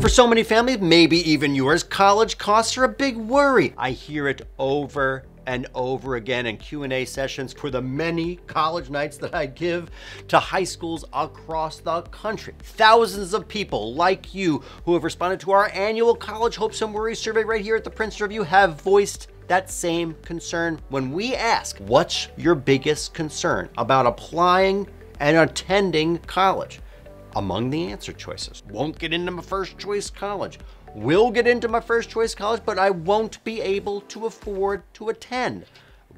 For so many families, maybe even yours, college costs are a big worry. I hear it over and over again in Q&A sessions for the many college nights that I give to high schools across the country. Thousands of people like you who have responded to our annual College Hopes and Worries survey right here at the Princeton Review have voiced that same concern when we ask, what's your biggest concern about applying and attending college? Among the answer choices, won't get into my first choice college, will get into my first choice college, but I won't be able to afford to attend,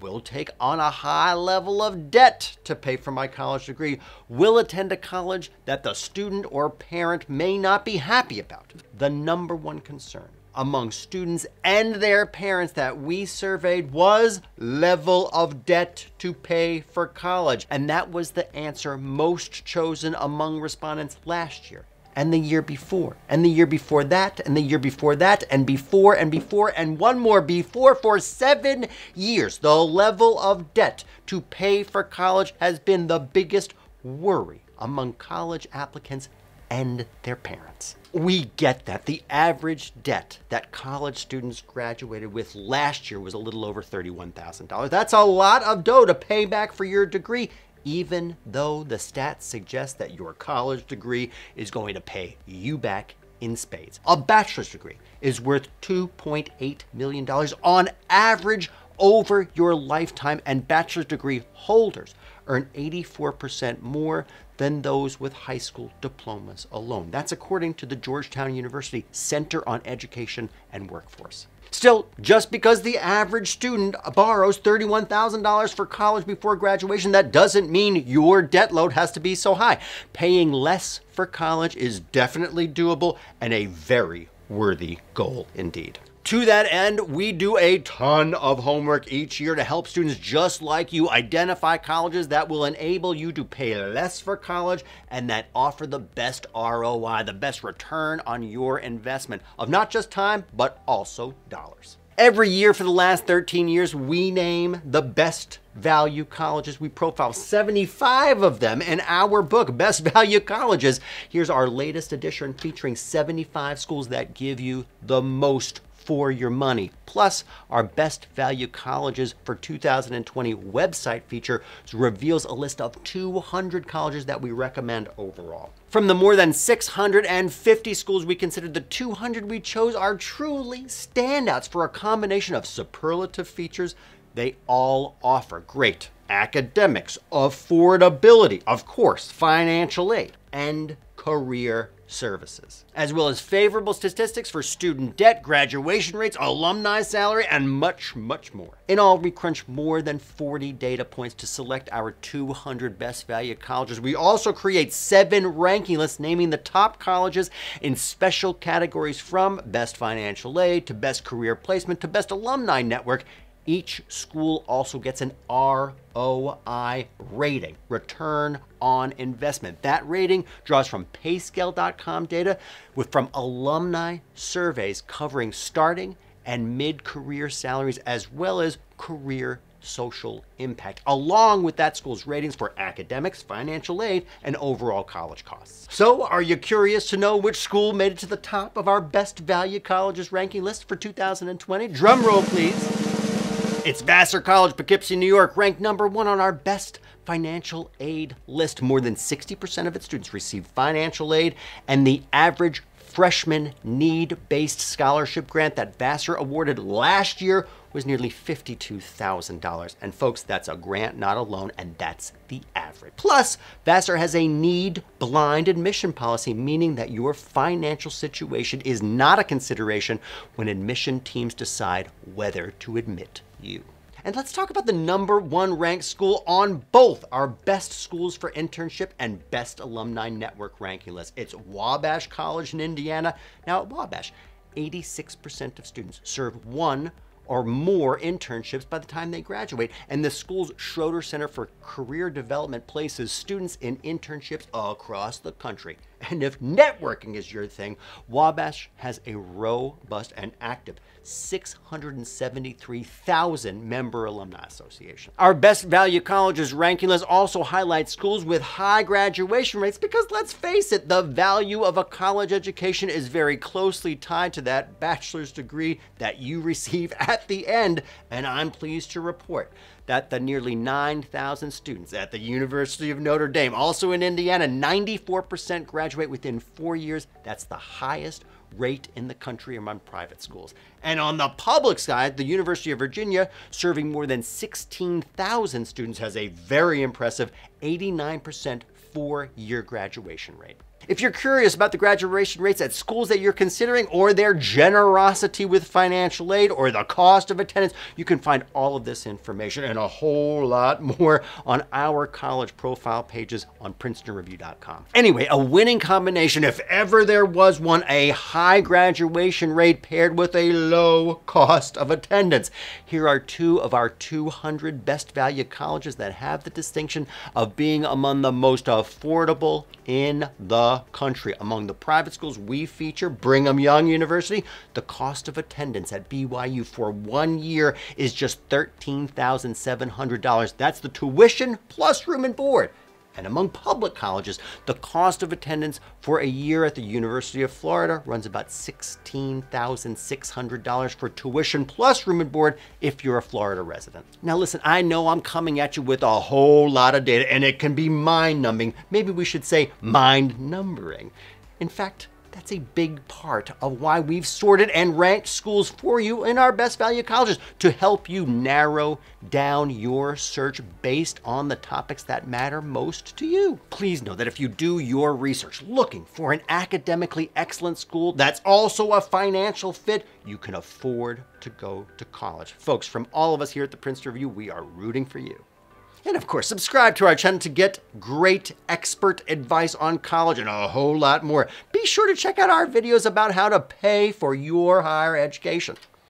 will take on a high level of debt to pay for my college degree, will attend a college that the student or parent may not be happy about. The number one concern among students and their parents that we surveyed was level of debt to pay for college. And that was the answer most chosen among respondents last year, and the year before, and the year before that, and the year before that, and before, and one more before. For 7 years, the level of debt to pay for college has been the biggest worry among college applicants and their parents. We get that. The average debt that college students graduated with last year was a little over $31,000. That's a lot of dough to pay back for your degree, even though the stats suggest that your college degree is going to pay you back in spades. A bachelor's degree is worth $2.8 million on average over your lifetime, and bachelor's degree holders earn 84% more than those with high school diplomas alone. That's according to the Georgetown University Center on Education and Workforce. Still, just because the average student borrows $31,000 for college before graduation, that doesn't mean your debt load has to be so high. Paying less for college is definitely doable and a very worthy goal indeed. To that end, we do a ton of homework each year to help students just like you identify colleges that will enable you to pay less for college and that offer the best ROI, the best return on your investment of not just time, but also dollars. Every year for the last 13 years, we name the best value colleges. We profile 75 of them in our book, Best Value Colleges. Here's our latest edition featuring 75 schools that give you the most for your money, plus our Best Value Colleges for 2020 website feature reveals a list of 200 colleges that we recommend overall. From the more than 650 schools we considered, the 200 we chose are truly standouts for a combination of superlative features they all offer. Great academics, affordability, of course, financial aid, and career services, as well as favorable statistics for student debt, graduation rates, alumni salary, and much, much more. In all, we crunch more than 40 data points to select our 200 best value colleges. We also create 7 ranking lists naming the top colleges in special categories from best financial aid to best career placement to best alumni network. Each school also gets an ROI rating, return on investment. That rating draws from Payscale.com data from alumni surveys covering starting and mid-career salaries, as well as career social impact, along with that school's ratings for academics, financial aid, and overall college costs. So are you curious to know which school made it to the top of our Best Value Colleges ranking list for 2020? Drum roll, please. It's Vassar College, Poughkeepsie, New York, ranked #1 on our best financial aid list. More than 60% of its students receive financial aid, and the average freshman need-based scholarship grant that Vassar awarded last year was nearly $52,000. And folks, that's a grant, not a loan, and that's the average. Plus, Vassar has a need-blind admission policy, meaning that your financial situation is not a consideration when admission teams decide whether to admit you. And let's talk about the #1 ranked school on both our best schools for internship and best alumni network ranking list. It's Wabash College in Indiana. Now at Wabash, 86% of students serve one or more internships by the time they graduate. And the school's Schroeder Center for Career Development places students in internships across the country And if networking is your thing, Wabash has a robust and active 673,000 member alumni association. Our Best Value Colleges ranking list also highlights schools with high graduation rates because, let's face it, the value of a college education is very closely tied to that bachelor's degree that you receive at the end. And I'm pleased to report that the nearly 9,000 students at the University of Notre Dame, also in Indiana, 94% graduate within 4 years. That's the highest rate in the country among private schools. And on the public side, the University of Virginia, serving more than 16,000 students, has a very impressive 89% four-year graduation rate. If you're curious about the graduation rates at schools that you're considering, or their generosity with financial aid, or the cost of attendance, you can find all of this information and a whole lot more on our college profile pages on PrincetonReview.com. Anyway, a winning combination, if ever there was one: a high graduation rate paired with a low cost of attendance. Here are two of our 200 best value colleges that have the distinction of being among the most affordable in the country. Among the private schools we feature, Brigham Young University, the cost of attendance at BYU for 1 year is just $13,700. That's the tuition plus room and board. And among public colleges, the cost of attendance for a year at the University of Florida runs about $16,600 for tuition plus room and board if you're a Florida resident. Now listen, I know I'm coming at you with a whole lot of data, and it can be mind-numbing. Maybe we should say mind-numbering. In fact, that's a big part of why we've sorted and ranked schools for you in our Best Value Colleges, to help you narrow down your search based on the topics that matter most to you. Please know that if you do your research looking for an academically excellent school that's also a financial fit, you can afford to go to college. Folks, from all of us here at the Princeton Review, we are rooting for you. And of course, subscribe to our channel to get great expert advice on college and a whole lot more. Be sure to check out our videos about how to pay for your higher education.